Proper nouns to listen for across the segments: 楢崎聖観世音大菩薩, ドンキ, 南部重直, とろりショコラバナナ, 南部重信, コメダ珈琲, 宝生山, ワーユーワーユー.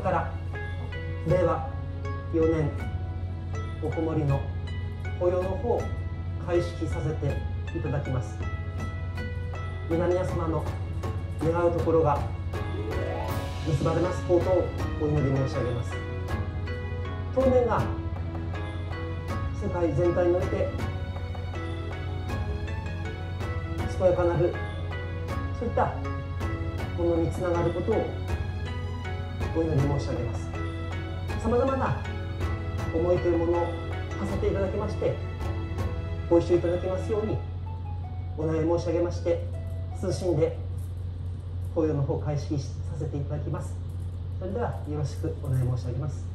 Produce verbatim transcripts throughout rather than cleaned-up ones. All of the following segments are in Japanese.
くかられいわよねんおこもりの保養の方を開式させていただきます。南安間の願うところが結ばれますことをお祈り申し上げます。当年が世界全体において健やかなる、そういったものにつながることをお祈り申し上げます。さまざまな思いというものをさせていただきまして、ご一緒いただきますようにお願い申し上げまして、謹んで法要の方を開始させていただきます。それではよろしくお願い申し上げます。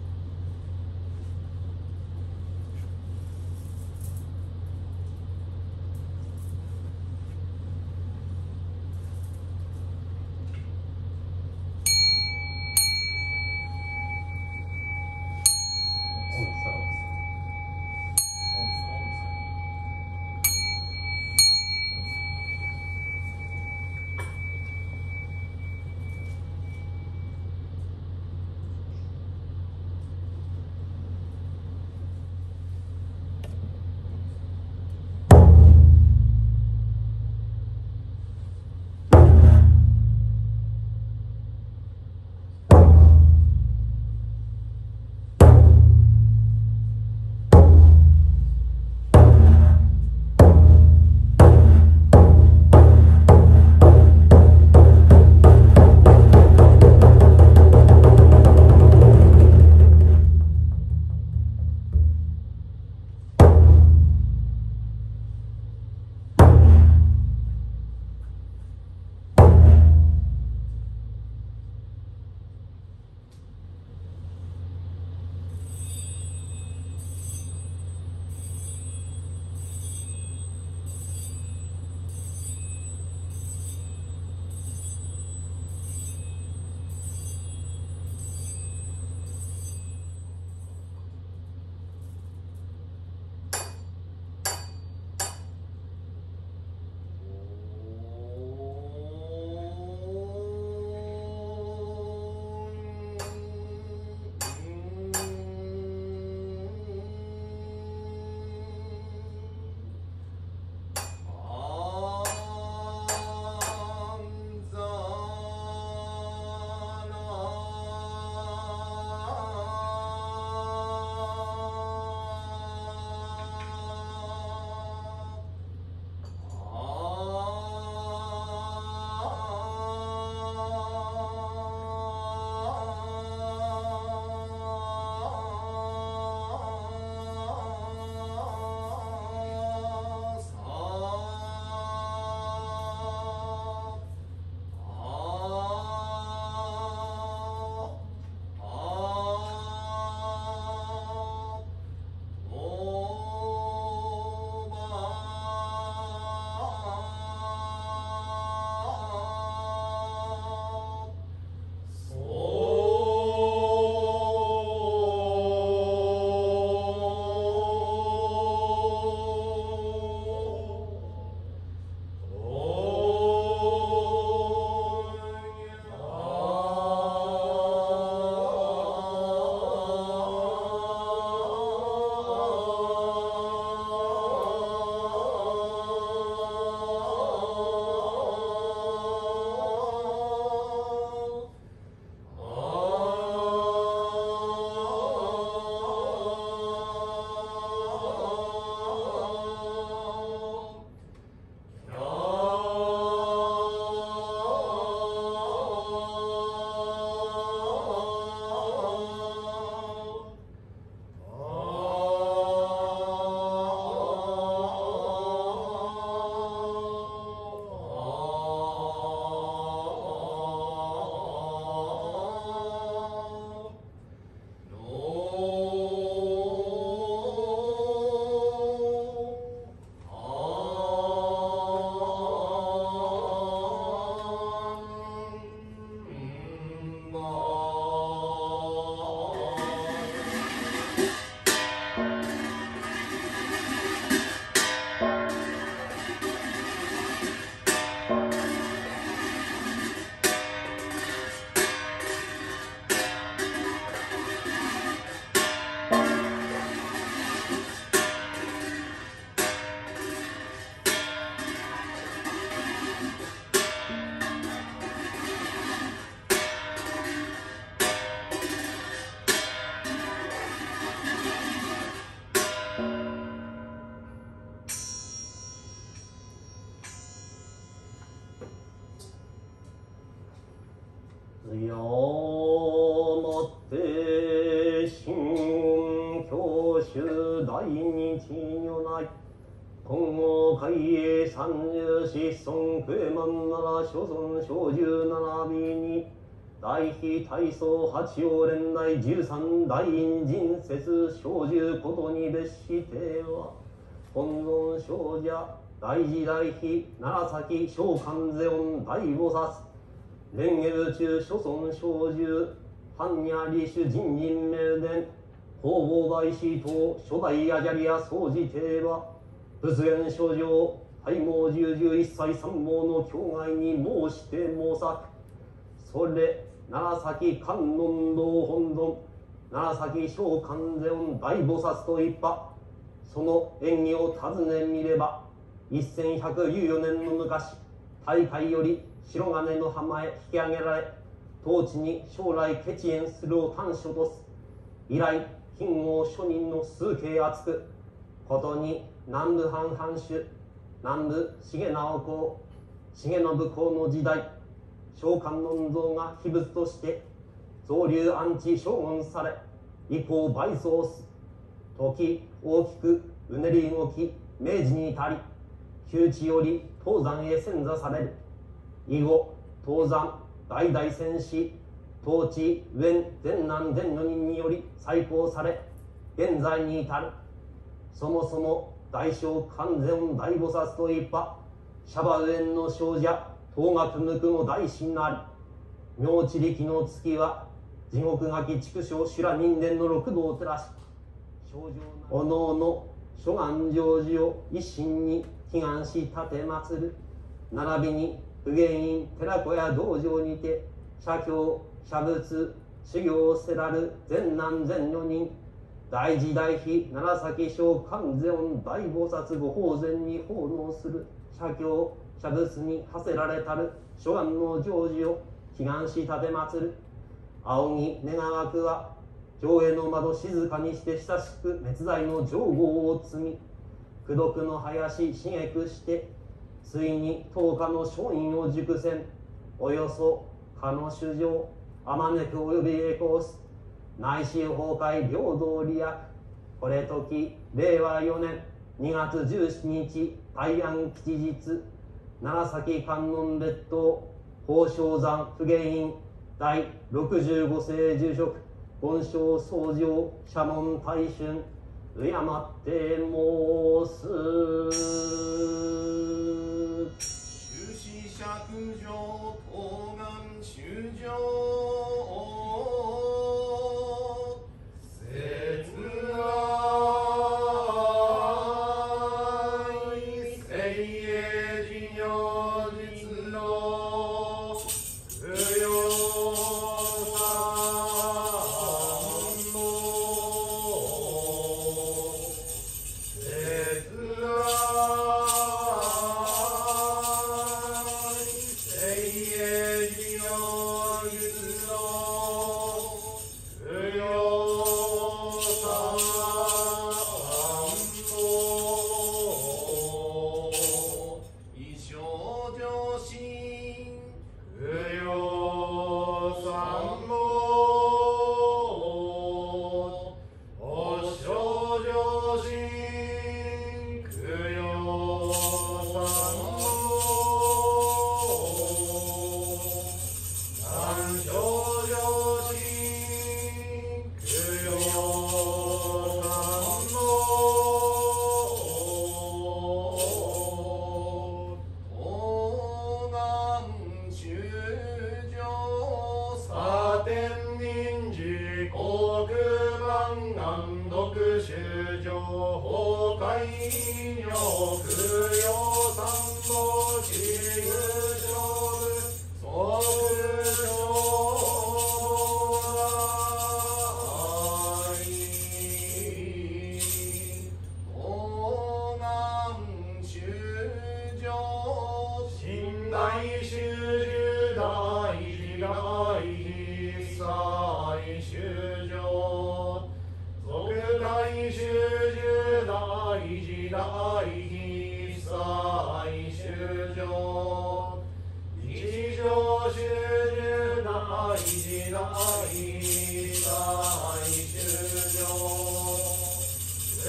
第二地如来金剛海英三十四尊空万なら諸尊小十七美に大悲大僧八王連来十三大因人説小十ことに別しては本尊少者大慈大悲楢崎聖観世音大菩薩蓮華部中諸尊小十般若利主人人名伝弘法大師等初代アジャリア総持帝は仏言書上、拝毛十十一歳三毛の境外に申して申作。それ、楢崎観音堂本尊、楢崎聖観世音大菩薩と一派。その演技を尋ねみれば、せんひゃくじゅうよねんの昔、大海より白金の浜へ引き上げられ、当地に将来結縁するを短所とす。以来、金剛書人の崇敬厚く、ことに、南部藩藩主、南部重直公、重信公の時代、聖観音像が秘仏として、造立安置処分され、以降倍増す。時、大きくうねり動き、明治に至り、旧地より東山へ遷座される。以後、東山、代々遷し、当地、上、全南、全女人により再興され、現在に至る。そもそも、大聖観世音大菩薩といっぱ、シャバウエンの少女、東岳無垢の大師なり、妙智力の月は、地獄書き畜生修羅人間の六道を照らし、おのおの諸願成就を一心に祈願し立て祀る、並びに普賢院寺子や道場にて、写経、写仏、修行をせらる善男善女人、大慈大悲楢崎聖観世音大菩薩ご法前に奉納する写経写仏に馳せられたる諸願の成就を祈願し立て祀る。仰ぎ願わくは上絵の窓静かにして親しく滅罪の情報を積み、苦毒の林刺激してついに当家の書院を熟せん、およそ家の衆生あまねく及び栄光す。内心崩壊平等利益。これ時れいわよねんにがつじゅうしちにち大安吉日、楢崎観音別当宝生山普賢院第ろくじゅうごせい住職権生僧正社門大春敬って申す。修士釈上東願修上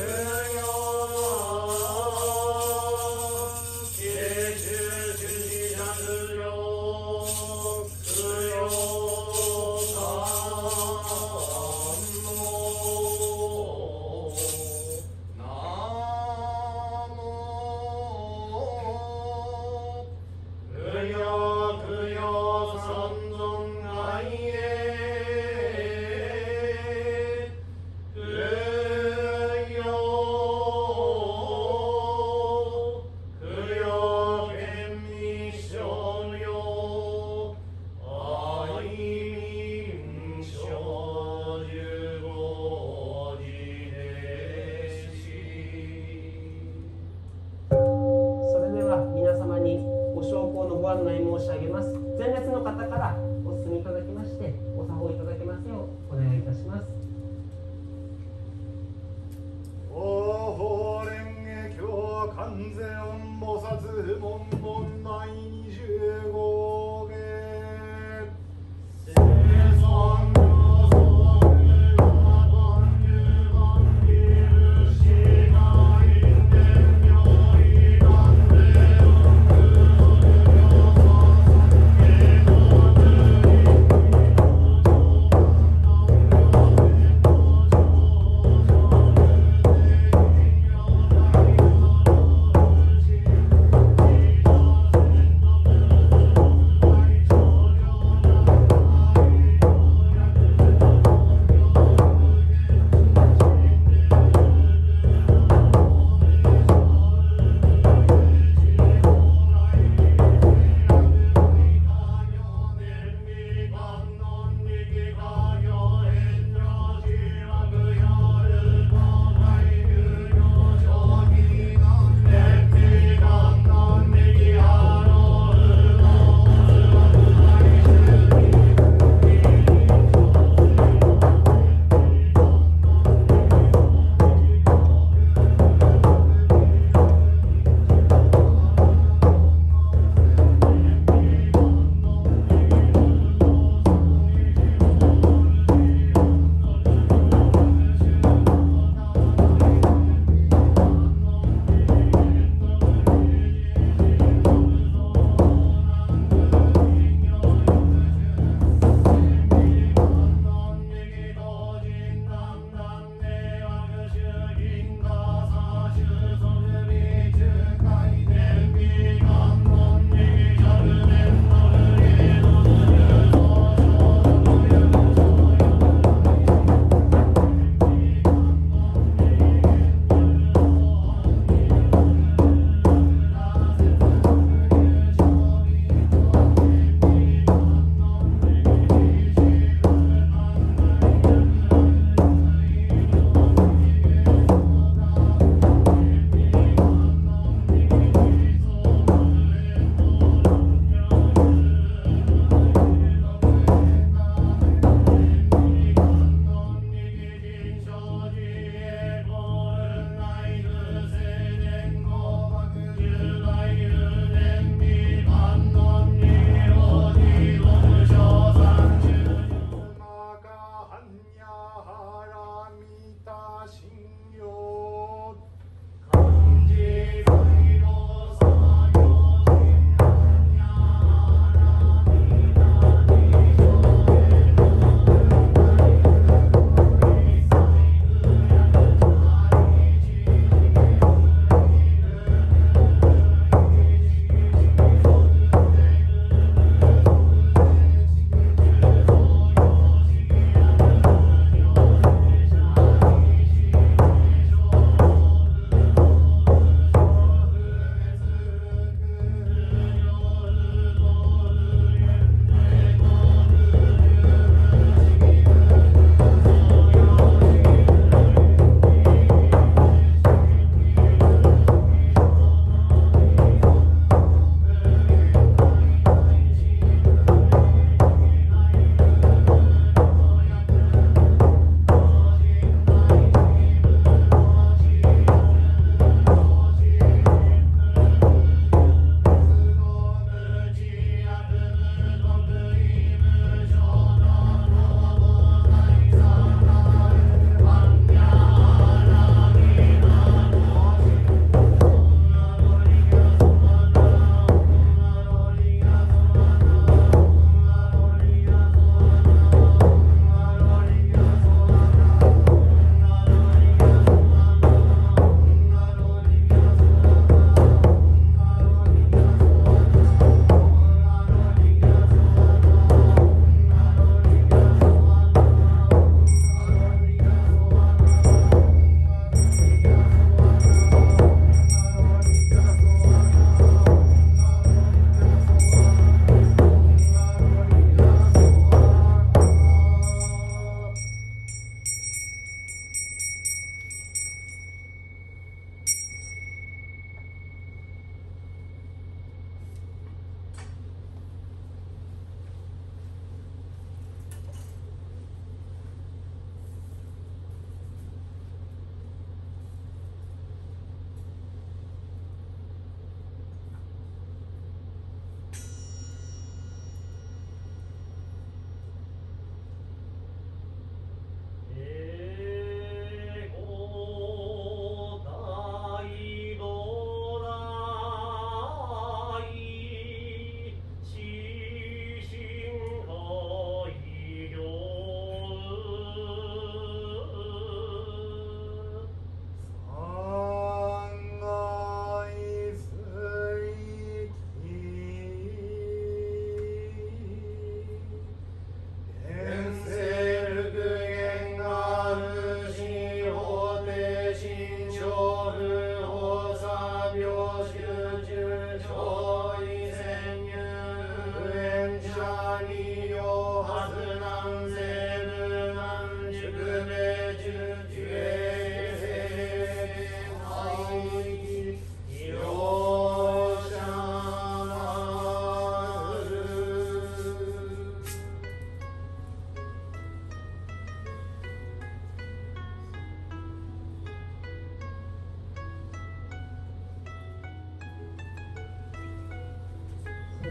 Yeah.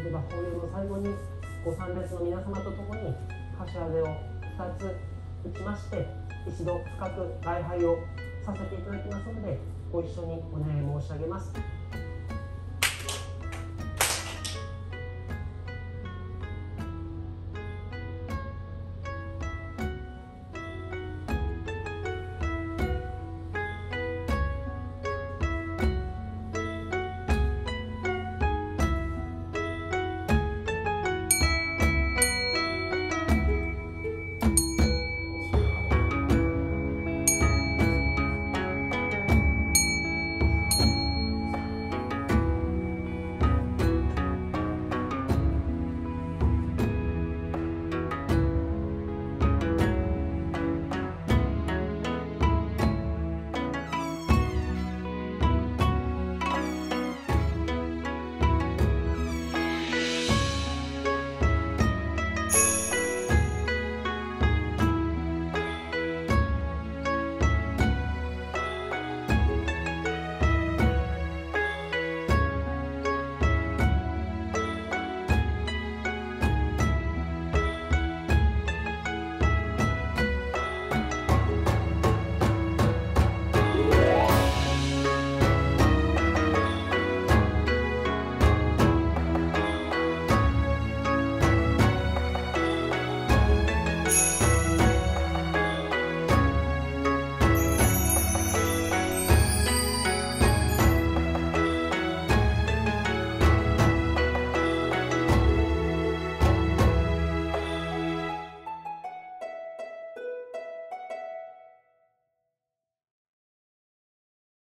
例えば法要の最後にご参列の皆様と共に柏手をふたつ打ちまして、一度深く礼拝をさせていただきますので、ご一緒にお願い申し上げます。